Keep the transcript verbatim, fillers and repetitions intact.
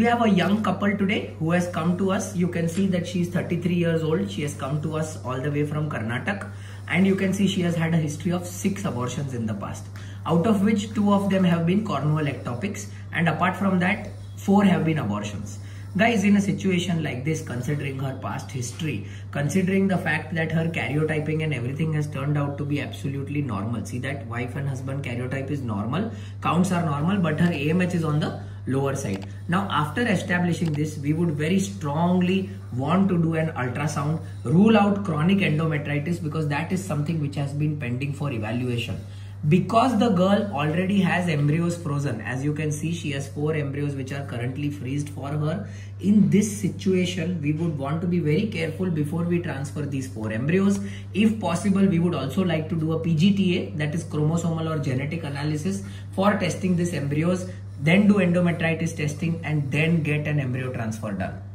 We have a young couple today who has come to us. You can see that she is thirty-three years old. She has come to us all the way from Karnataka, and you can see she has had a history of six abortions in the past, out of which two of them have been cornual ectopics, and apart from that, four have been abortions. Guys, in a situation like this, considering her past history, considering the fact that her karyotyping and everything has turned out to be absolutely normal. See that wife and husband karyotype is normal, counts are normal, but her A M H is on the lower side. Now, after establishing this, we would very strongly want to do an ultrasound, rule out chronic endometritis, because that is something which has been pending for evaluation. Because the girl already has embryos frozen, as you can see, she has four embryos which are currently frozen for her. In this situation, we would want to be very careful before we transfer these four embryos. If possible, we would also like to do a P G T A, that is chromosomal or genetic analysis, for testing these embryos, then do endometritis testing, and then get an embryo transfer done.